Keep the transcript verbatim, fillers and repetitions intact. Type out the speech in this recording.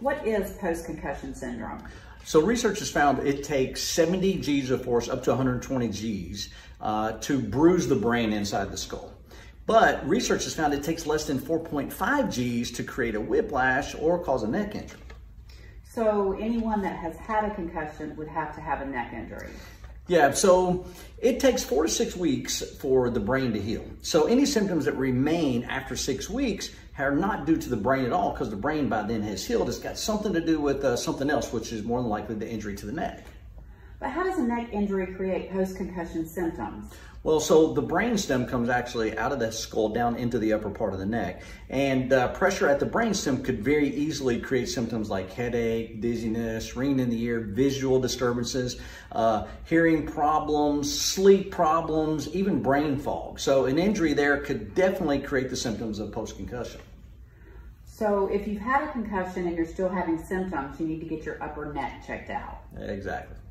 What is post-concussion syndrome? So research has found it takes seventy G's of force, up to one hundred twenty G's, uh, to bruise the brain inside the skull. But research has found it takes less than four point five G's to create a whiplash or cause a neck injury. So anyone that has had a concussion would have to have a neck injury? Yeah, so it takes four to six weeks for the brain to heal. So any symptoms that remain after six weeks are not due to the brain at all, because the brain by then has healed. It's got something to do with uh, something else, which is more than likely the injury to the neck. But how does a neck injury create post-concussion symptoms? Well, so the brainstem comes actually out of the skull down into the upper part of the neck, and uh, pressure at the brainstem could very easily create symptoms like headache, dizziness, ringing in the ear, visual disturbances, uh, hearing problems, sleep problems, even brain fog. So an injury there could definitely create the symptoms of post-concussion. So if you've had a concussion and you're still having symptoms, you need to get your upper neck checked out. Exactly.